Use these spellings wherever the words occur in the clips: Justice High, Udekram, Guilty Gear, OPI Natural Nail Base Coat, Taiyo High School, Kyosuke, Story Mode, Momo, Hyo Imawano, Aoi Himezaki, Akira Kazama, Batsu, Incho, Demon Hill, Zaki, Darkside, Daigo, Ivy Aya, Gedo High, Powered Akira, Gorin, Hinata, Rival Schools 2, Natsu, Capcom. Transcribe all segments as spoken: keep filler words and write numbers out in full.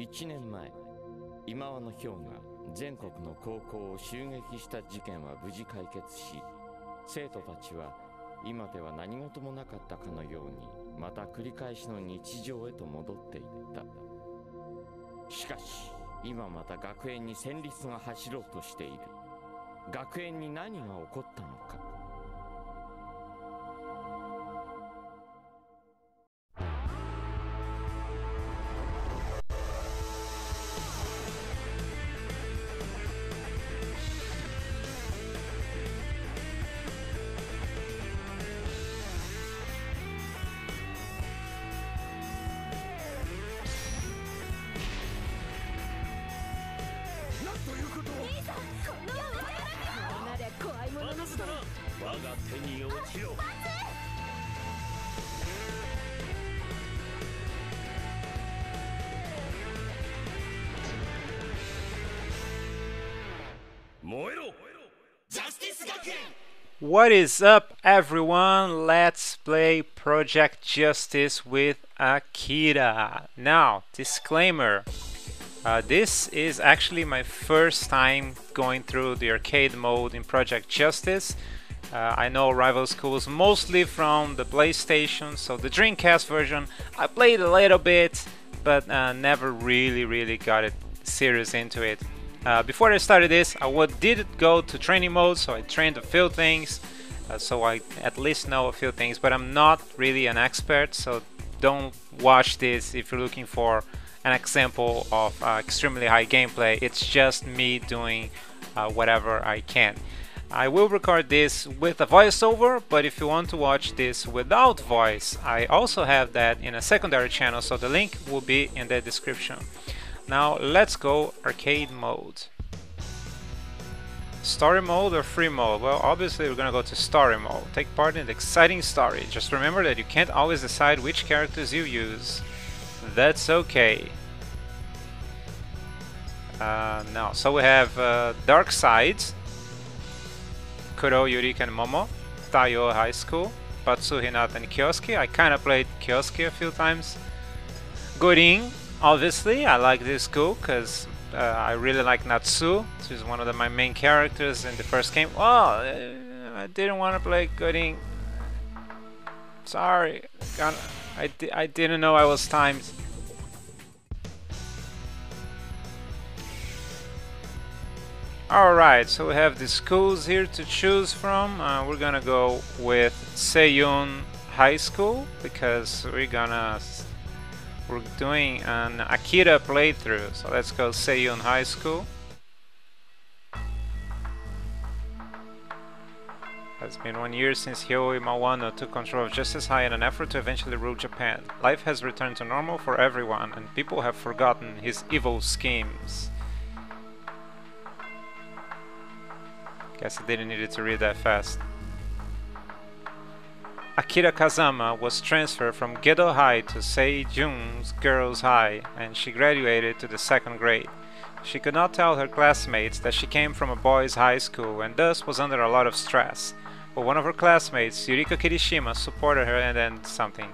いちねんまえ、今和のヒョウが全国の高校を襲撃した事件は無事解決し、生徒たちは今では何事もなかったかのようにまた繰り返しの日常へと戻っていった。しかし今また学園に戦慄が走ろうとしている。学園に何が起こったのか。 What is up, everyone? Let's play Project Justice with Akira. Now, disclaimer, uh, this is actually my first time going through the arcade mode in Project Justice. Uh, I know Rival Schools mostly from the PlayStation, so the Dreamcast version I played a little bit, but uh, never really really got it serious into it. Uh, before I started this, I did go to training mode, so I trained a few things, uh, so I at least know a few things, but I'm not really an expert, so don't watch this if you're looking for an example of uh, extremely high gameplay. It's just me doing uh, whatever I can. I will record this with a voiceover, but if you want to watch this without voice, I also have that in a secondary channel, so the link will be in the description. Now let's go arcade mode. Story mode or free mode? Well, obviously we're gonna go to story mode. Take part in the exciting story. Just remember that you can't always decide which characters you use. That's okay. Uh, now, so we have uh, Darkside, Kurow, Yurika and Momo, Taiyo High School, Batsu, Hinata and Kyosuke. I kinda played Kyosuke a few times. Gorin. Obviously, I like this school because uh, I really like Natsu. She's one of the, my main characters in the first game. Oh, I didn't want to play Gorin. Sorry, God, I, di I didn't know I was timed. Alright, so we have the schools here to choose from. Uh, we're gonna go with Seijyun High School because we're gonna... We're doing an Akira playthrough, so let's go Seiyun High School. It's been one year since Hyo Imawano took control of Justice High in an effort to eventually rule Japan. Life has returned to normal for everyone, and people have forgotten his evil schemes. Guess I didn't need to read that fast. Akira Kazama was transferred from Gedo High to Seijyun's Girls High, and she graduated to the second grade. She could not tell her classmates that she came from a boys' high school and thus was under a lot of stress. But one of her classmates, Yurika Kirishima, supported her and then something.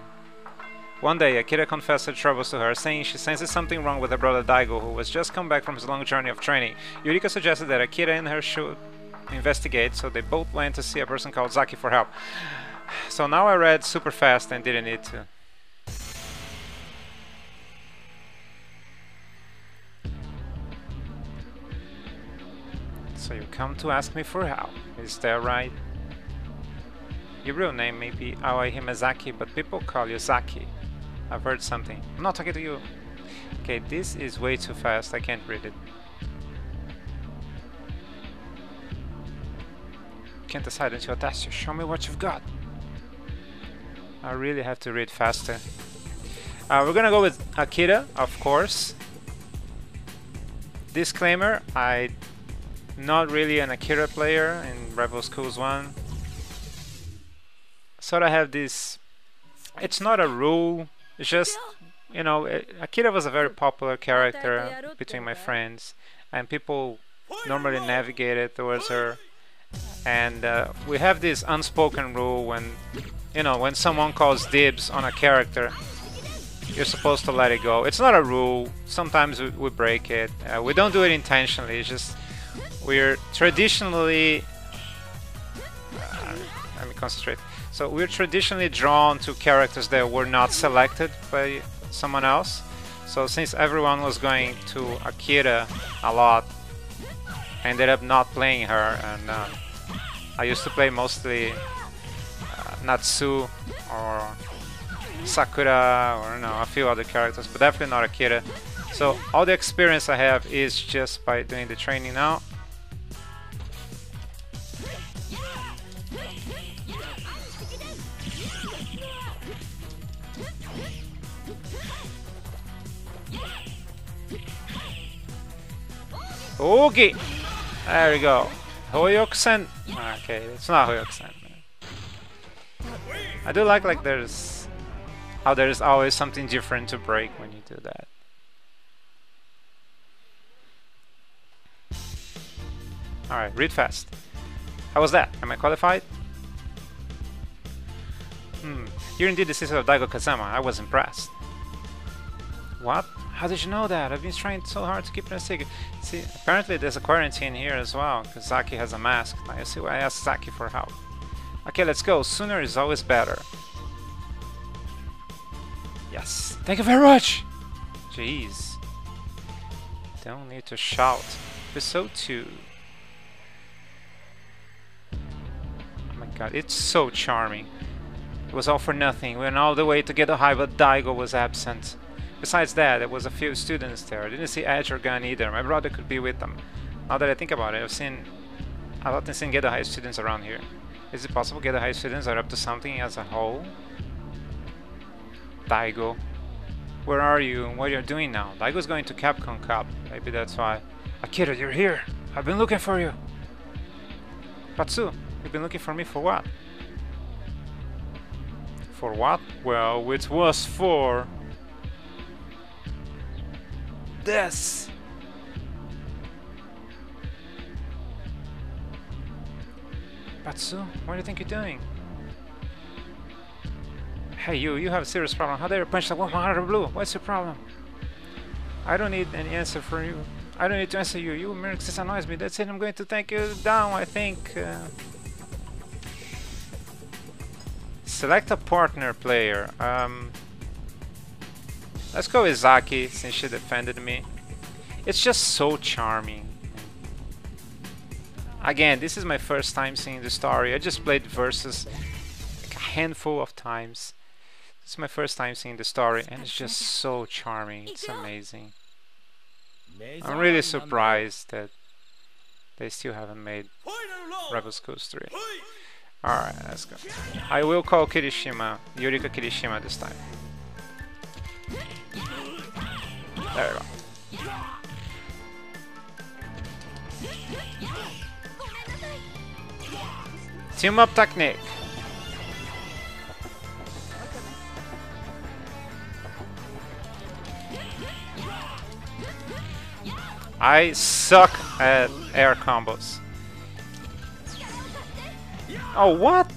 One day, Akira confessed her troubles to her, saying she senses something wrong with her brother Daigo, who was just come back from his long journey of training. Yurika suggested that Akira and her should investigate, so they both went to see a person called Zaki for help. So now I read super fast and didn't need to. So you come to ask me for help, is that right? Your real name may be Aoi Himezaki, but people call you Zaki. I've heard something. I'm not talking to you. Okay, this is way too fast, I can't read it. Can't decide until I test you. Show me what you've got. I really have to read faster. Uh, we're gonna go with Akira, of course. Disclaimer, I'm not really an Akira player in Rival Schools one. So I have this... It's not a rule, it's just, you know, Akira was a very popular character between my friends. And people normally navigated towards her. And uh, we have this unspoken rule when... You know, when someone calls dibs on a character, you're supposed to let it go. It's not a rule. Sometimes we, we break it. Uh, we don't do it intentionally. It's just we're traditionally... Uh, let me concentrate. So we're traditionally drawn to characters that were not selected by someone else. So since everyone was going to Akira a lot, I ended up not playing her, and um, I used to play mostly uh, Natsu or Sakura or no, a few other characters, but definitely not Akira. So all the experience I have is just by doing the training now. Okay, there we go. Hoyoku-sen. Okay, it's not Hoyoku-sen. I do like like there's how oh, there's always something different to break when you do that. All right, read fast. How was that? Am I qualified? Hmm. You're indeed the sister of Daigo Kazama. I was impressed. What? How did you know that? I've been trying so hard to keep it a secret. See, apparently there's a quarantine here as well, because Zaki has a mask. Now you see why I asked Zaki for help. Okay, let's go. Sooner is always better. Yes. Thank you very much! Jeez. Don't need to shout. Episode two. Oh my god, it's so charming. It was all for nothing. We went all the way to Gedo High, but Daigo was absent. Besides that, there was a few students there. I didn't see Edge or Gun either. My brother could be with them. Now that I think about it, I've seen... I've often seen Gedo High students around here. Is it possible Gedo High students are up to something as a whole? Daigo. Where are you and what are you doing now? Daigo's going to Capcom Cup. Maybe that's why. Akira, you're here! I've been looking for you! Batsu, you've been looking for me for what? For what? Well, it was for... this. Batsu, what do you think you're doing? Hey you, you have a serious problem. How dare you punch the woman out of the blue? What's your problem? I don't need an answer for you. I don't need to answer you. You merely just annoys me. That's it. I'm going to take you down, I think. Uh... Select a partner player. Um... Let's go with Zaki, since she defended me. It's just so charming. Again, this is my first time seeing the story. I just played Versus like a handful of times. This is my first time seeing the story, and it's just so charming. It's amazing. I'm really surprised that they still haven't made Rival Schools three. Alright, let's go. I will call Kirishima, Yurika Kirishima this time. There we go. Team up technique. I suck at air combos. Oh, what?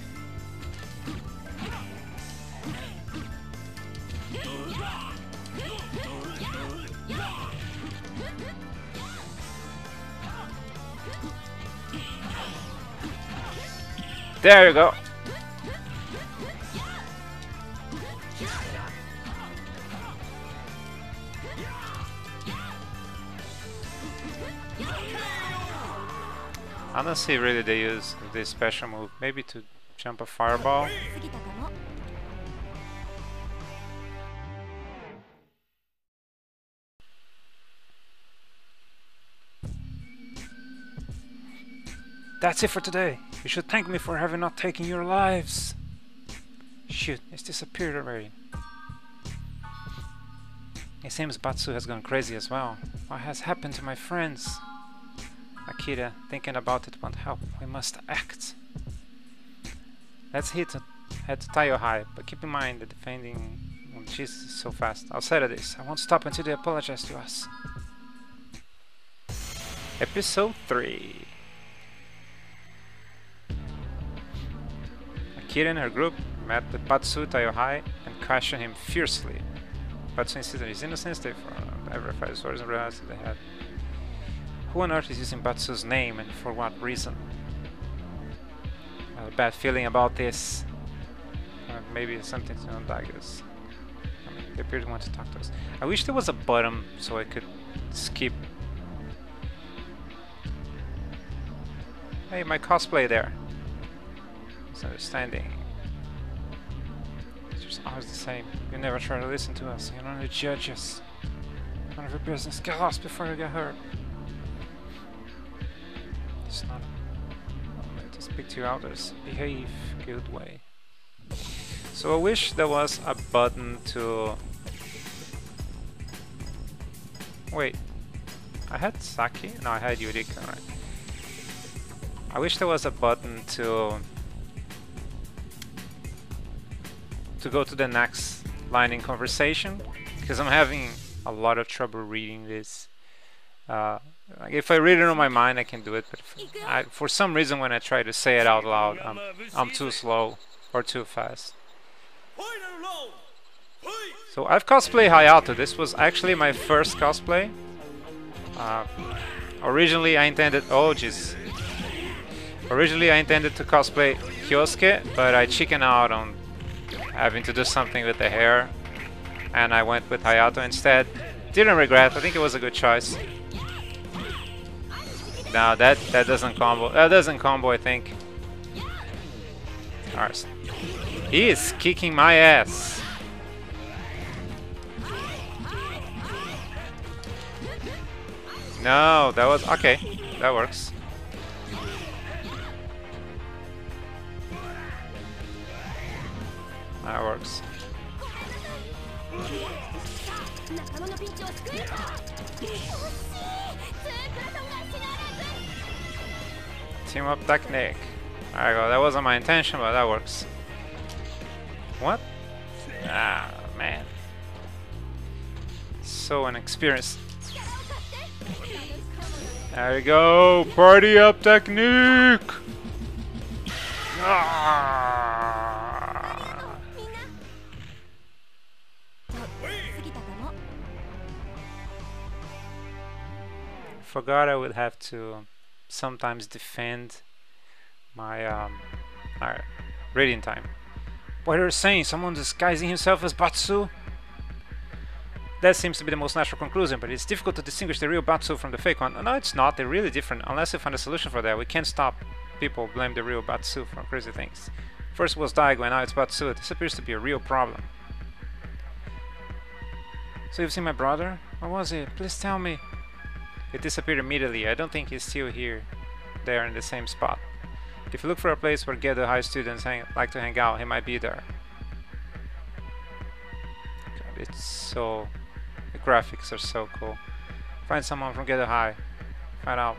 There you go. I don't see really the use of this special move. Maybe to jump a fireball. That's it for today. You should thank me for having not taken your lives. Shoot, it's disappeared already. It seems Batsu has gone crazy as well. What has happened to my friends? Akira, thinking about it won't help. We must act. Let's hit to, head to Taiyo High, but keep in mind that defending on Jesus is so fast. Outside of this, I won't stop until they apologize to us. Episode three. Akira and her group met the Batsu Taiyo High and questioned him fiercely. But since his innocence, they verified his words and realized that they had. Who on earth is using Batsu's name and for what reason? I have a bad feeling about this. Uh, maybe it's something to do with Daigo's. I mean, they appear to want to talk to us. I wish there was a button so I could skip. Hey, my cosplay there. Misunderstanding. It's just always the same. You never try to listen to us. You only judge us. None of your business. Get lost before you get hurt. It's not a way to speak to others. Behave good way. So I wish there was a button to... Wait. I had Zaki? No, I had Yurika, right? I wish there was a button to to go to the next line in conversation, because I'm having a lot of trouble reading this. Uh, if I read it on my mind, I can do it, but if I, for some reason when I try to say it out loud, I'm, I'm too slow or too fast. So I've cosplayed Hayato. This was actually my first cosplay. Uh, originally I intended... Oh, jeez. Originally I intended to cosplay Kyosuke, but I chickened out on having to do something with the hair and I went with Hayato instead. Didn't regret, I think it was a good choice. No, that, that doesn't combo, that doesn't combo I think. Ours. He is kicking my ass! No, that was... okay, that works. That works. Team up technique. There you go. That wasn't my intention, but that works. What? Ah, man. So inexperienced. There you go. Party up technique. Ah. I forgot I would have to sometimes defend my um, uh, reading time. What are you saying? Someone disguising himself as Batsu? That seems to be the most natural conclusion, but it's difficult to distinguish the real Batsu from the fake one. No, it's not. They're really different. Unless we find a solution for that, we can't stop people blame the real Batsu for crazy things. First was Daigo and now it's Batsu. This appears to be a real problem. So you've seen my brother? What was it? Please tell me. It disappeared immediately. I don't think he's still here, there in the same spot. If you look for a place where Gedo High students hang, like to hang out, he might be there. God, it's so... the graphics are so cool. Find someone from Gedo High. Find out.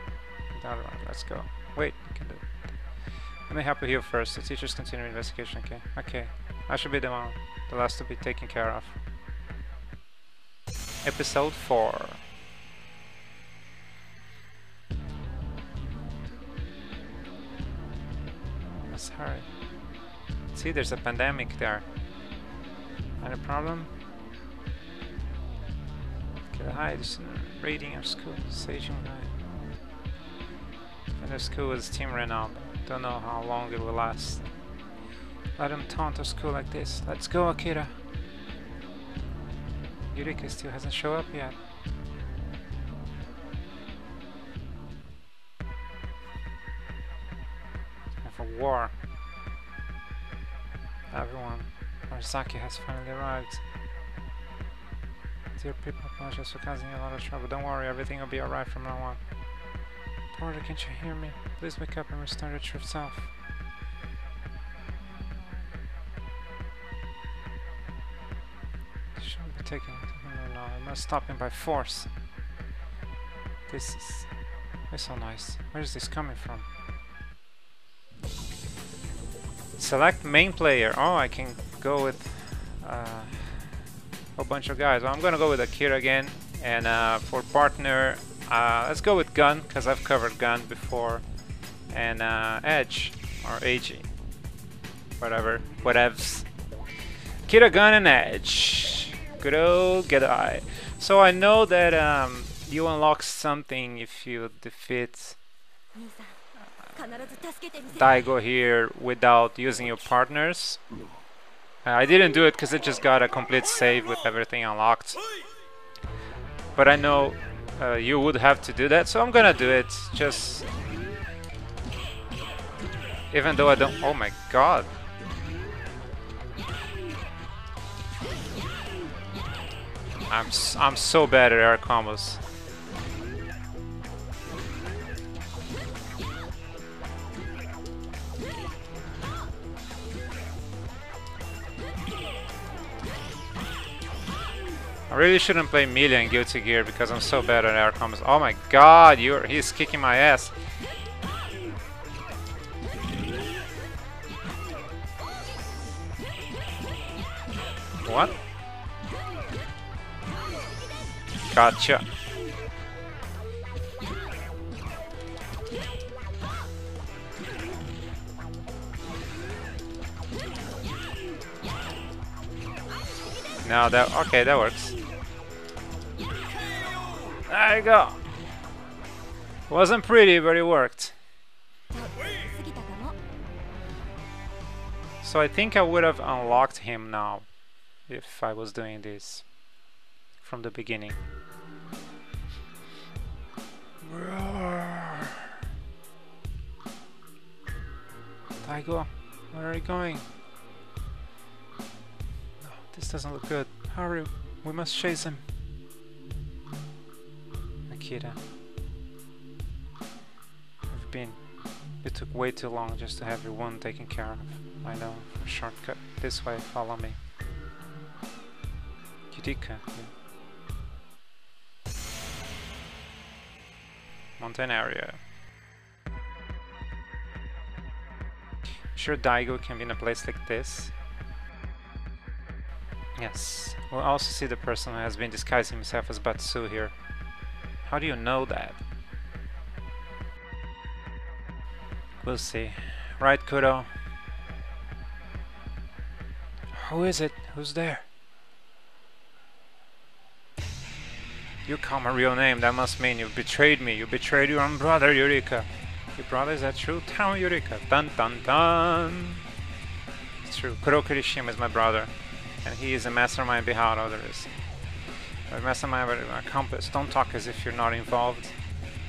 Let's go. Wait, you can do it. Let me help you here first. The teachers continue investigation, okay? Okay. I should be the one, the last to be taken care of. Episode four. Sorry. See, there's a pandemic there. Any problem? Get high, just raiding our school, Seijyun High. And our school is team right now, but don't know how long it will last. Let them taunt our school like this. Let's go, Akira! Yurika still hasn't shown up yet. War. Everyone, our Zaki has finally arrived. Dear people, apologize for causing you a lot of trouble. Don't worry, everything will be alright from now on. Porter, can't you hear me? Please wake up and restore your true self. You shouldn't be taking it to him right now. I must stop him by force. This is... it's so nice. Where is this coming from? Select main player. Oh, I can go with uh, a bunch of guys. Well, I'm gonna go with Akira again, and uh, for partner, uh, let's go with Gun, because I've covered Gun before, and uh, Edge or A G, whatever, whatevs. Akira, Gun, and Edge. Kurow Gedo High. So I know that um, you unlock something if you defeat uh, Daigo here without using your partners. Uh, I didn't do it because I just got a complete save with everything unlocked. But I know uh, you would have to do that, so I'm gonna do it. Just even though I don't. Oh my god. I'm s I'm so bad at air combos. I really shouldn't play Millia in Guilty Gear because I'm so bad at air combos. Oh my god, you're he's kicking my ass. What? Gotcha. No, that okay, that works. There you go. Wasn't pretty, but it worked. So I think I would have unlocked him now if I was doing this from the beginning. Daigo, where are you going? No, this doesn't look good. Hurry, we must chase him. Akira, I've been. It took way too long just to have your wound taken care of. I know, a shortcut. This way, follow me. Yurika, yeah. Mountain area. Sure, Daigo can be in a place like this. Yes, we'll also see the person who has been disguising himself as Batsu here. How do you know that? We'll see. Right, Kurow? Who is it? Who's there? You call my real name, that must mean you betrayed me. You betrayed your own brother, Yurika. Your brother, is that true? Tell me, Yurika. Dun dun dun. It's true. Kurow Kirishima is my brother, and he is a mastermind behind others. A mastermind, but an accomplice. Don't talk as if you're not involved.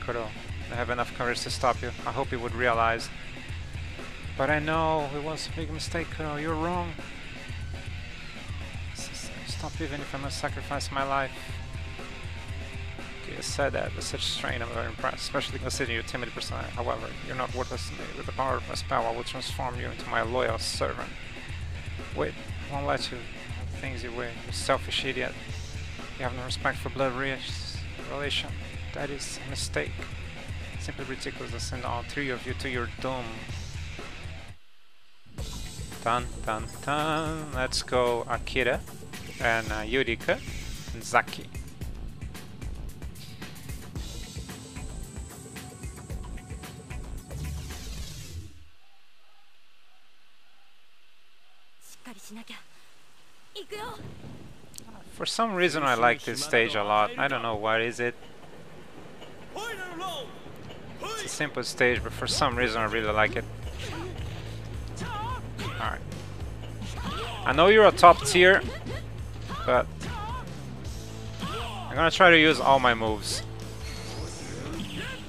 Kurow, I have enough courage to stop you. I hope you would realize. But I know it was a big mistake, Kurow. You're wrong. Stop even if I must sacrifice my life. You said that with such strain, I'm very impressed, especially considering your timid personality. However, you're not worthless to me. With the power of my spell, I will transform you into my loyal servant. Wait, I won't let you have things your way. You selfish idiot. You have no respect for blood relation. That is a mistake. Simply ridiculous to send all three of you to your doom. Dun dun dun. Let's go Akira and uh, Yurika and Zaki. For some reason I like this stage a lot. I don't know what is it. It's a simple stage, but for some reason I really like it. Alright. I know you're a top tier, but I'm gonna try to use all my moves.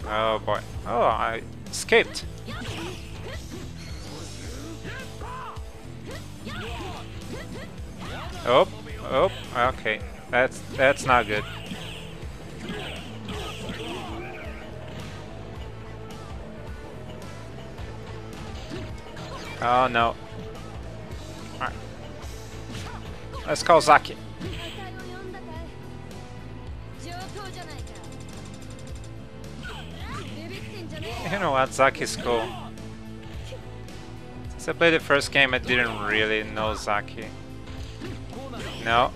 Oh boy. Oh, I escaped. Oh, oh, okay. That's that's not good. Oh no. Alright. Let's call Zaki. You know what, Zaki's cool. Since I played the first game I didn't really know Zaki. No.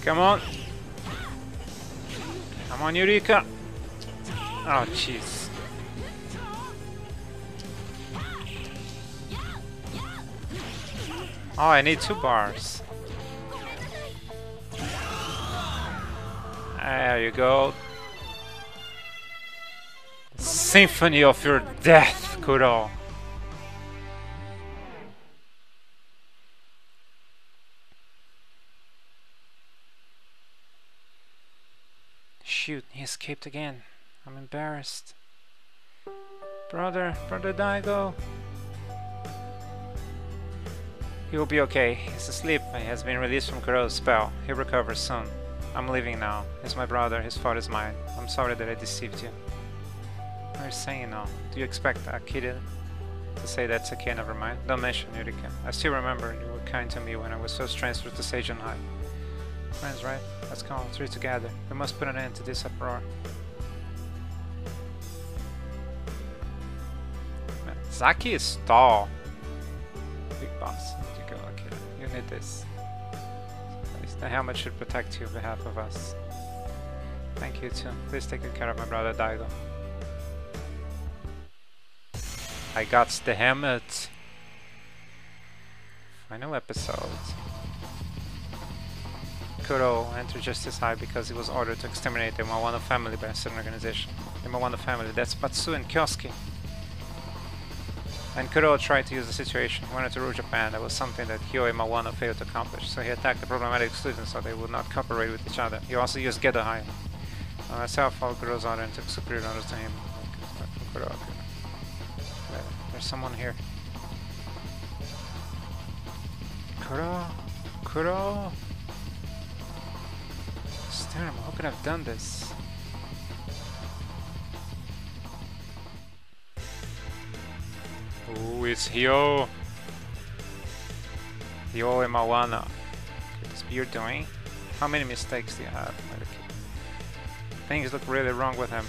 Come on. Come on, Yurika. Oh, jeez. Oh, I need two bars. There you go. Symphony of your death, Kurow. Shoot, he escaped again. I'm embarrassed. Brother, brother Daigo. He will be okay. He's asleep and he has been released from Kurow's spell. He'll recover soon. I'm leaving now. He's my brother. His fault is mine. I'm sorry that I deceived you. What are you saying now? Do you expect Akira to say that's okay, never mind? Don't mention Yurika. I still remember you were kind to me when I was first transferred to Seijyun High. Friends, right? Let's go all three together. We must put an end to this uproar. Man, Zaki is tall. Big boss. You go, Akira. You need this. At least the helmet should protect you on behalf of us. Thank you too. Please take good care of my brother Daigo. I got the helmet. Final episode. Kurow entered Justice High because he was ordered to exterminate the Imawano family by a certain organization. The Imawano family, that's Batsu and Kyosuke. And Kurow tried to use the situation. He wanted to rule Japan. That was something that Hyo Imawano failed to accomplish. So he attacked the problematic students so they would not cooperate with each other. He also used Gedo High. On myself, all Kurow's order and took superior orders to him. There's someone here. Kurow? Kurow? It's terrible. How could I have done this? Ooh, it's Hyo. Hyo Imawano. What could this be you're doing? How many mistakes do you have? Things look really wrong with him.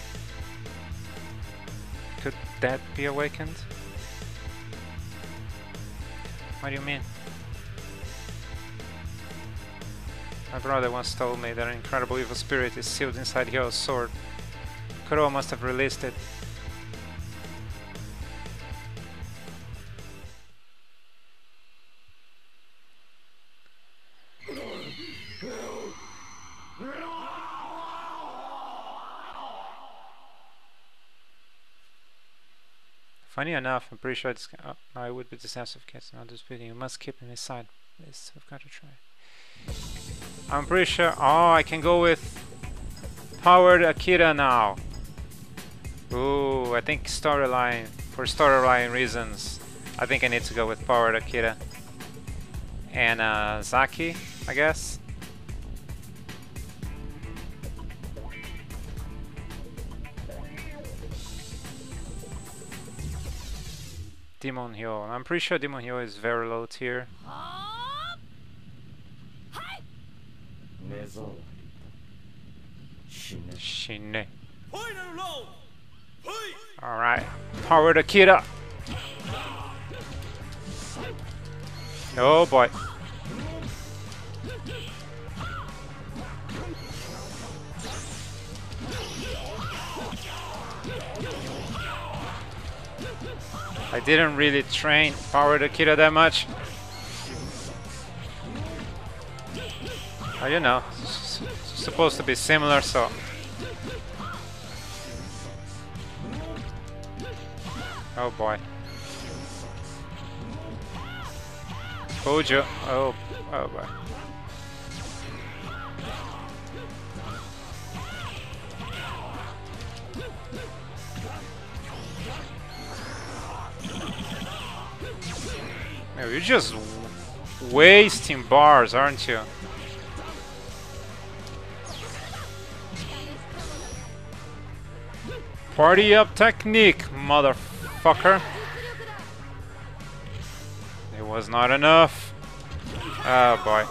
Could that be awakened? What do you mean? My brother once told me that an incredible evil spirit is sealed inside Hyo's sword. Kurow must have released it. Funny enough, I'm pretty sure it's, oh, no, it would be disaster if Cat's not disputing. You must keep him inside. Please, we've got to try. I'm pretty sure. Oh, I can go with Powered Akira now. Ooh, I think storyline. For storyline reasons, I think I need to go with Powered Akira. And uh, Zaki, I guess. Demon Hill. I'm pretty sure Demon Hill is very low tier. Shine. Alright. Powered Akira! Oh boy. I didn't really train Powered Akira that much. Oh, you know, it's supposed to be similar, so. Oh boy. Told you. Oh, oh boy. You're just wasting bars, aren't you? Party up technique, motherfucker. It was not enough. Oh boy.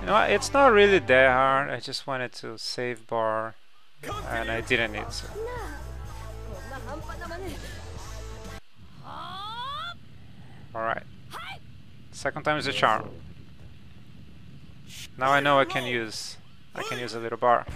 You know what? It's not really that hard. I just wanted to save bar. And I didn't need to. Alright. Second time is a charm. Now I know I can use I can use a little bar.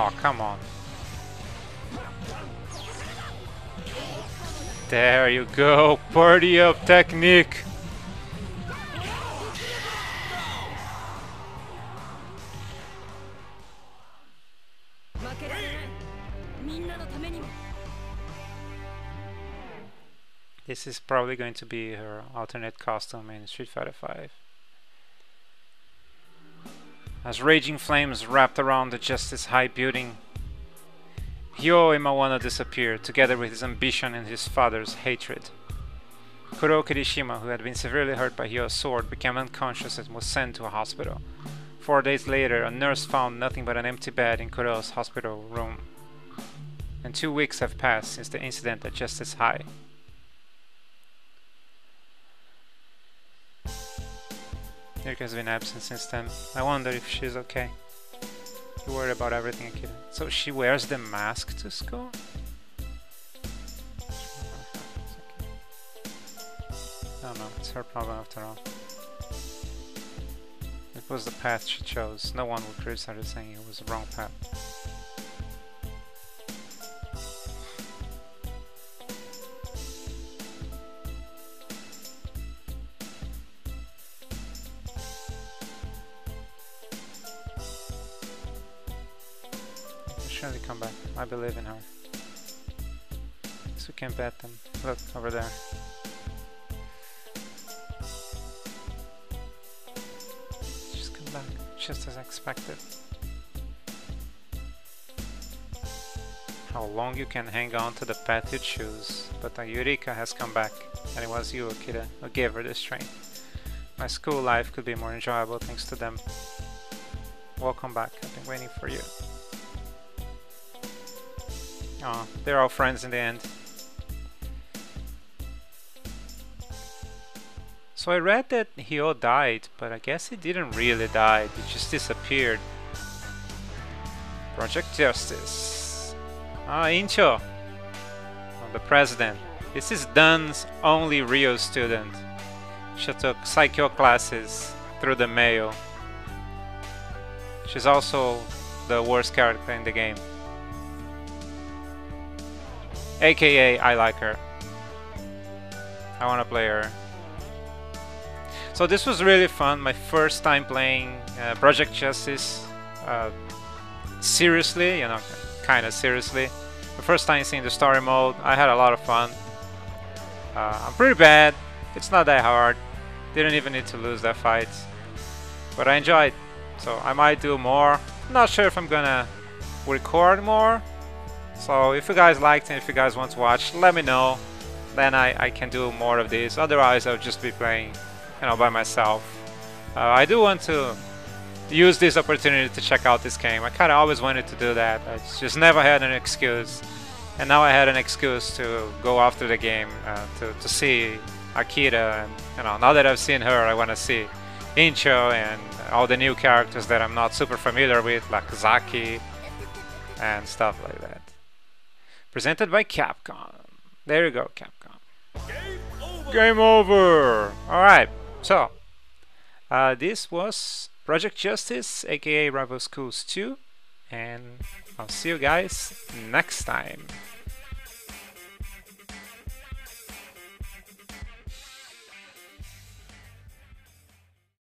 Oh, come on. There you go, party up technique. This is probably going to be her alternate costume in Street Fighter five. As raging flames wrapped around the Justice High building, Hyo Imawano disappeared, together with his ambition and his father's hatred. Kurow Kirishima, who had been severely hurt by Hyo's sword, became unconscious and was sent to a hospital. Four days later, a nurse found nothing but an empty bed in Kurow's hospital room. And two weeks have passed since the incident at Justice High. Yurika has been absent since then. I wonder if she's okay. You worry about everything, Akira. So she wears the mask to school? No, no, it's her problem after all. It was the path she chose. No one would criticize her, saying it was the wrong path. Surely come back. I believe in her. So we can bet them. Look over there. She's come back, just as expected. How long you can hang on to the pet you choose, but Yurika has come back, and it was you, Akira, who gave her the strength. My school life could be more enjoyable thanks to them. Welcome back. I've been waiting for you. Aw, oh, they're all friends in the end. So I read that Hyo died, but I guess he didn't really die, he just disappeared. Project Justice. Ah, Incho! Oh, the president. This is Dan's only real student. She took Psycho classes through the mail. She's also the worst character in the game. A K A I like her. I wanna play her. So this was really fun, my first time playing uh, Project Justice uh, seriously, you know, kinda seriously. The first time seeing the story mode, I had a lot of fun. Uh, I'm pretty bad, it's not that hard, didn't even need to lose that fight. But I enjoyed, so I might do more. I'm not sure if I'm gonna record more. So if you guys liked and if you guys want to watch, let me know. Then I, I can do more of this. Otherwise, I'll just be playing, you know, by myself. Uh, I do want to use this opportunity to check out this game. I kind of always wanted to do that. I just never had an excuse. And now I had an excuse to go after the game, uh, to, to see Akira. And, you know, now that I've seen her, I want to see Incho and all the new characters that I'm not super familiar with, like Zaki and stuff like that. Presented by Capcom. There you go, Capcom. Game over! Game over. Alright, so uh, this was Project Justice, aka Rival Schools two, and I'll see you guys next time.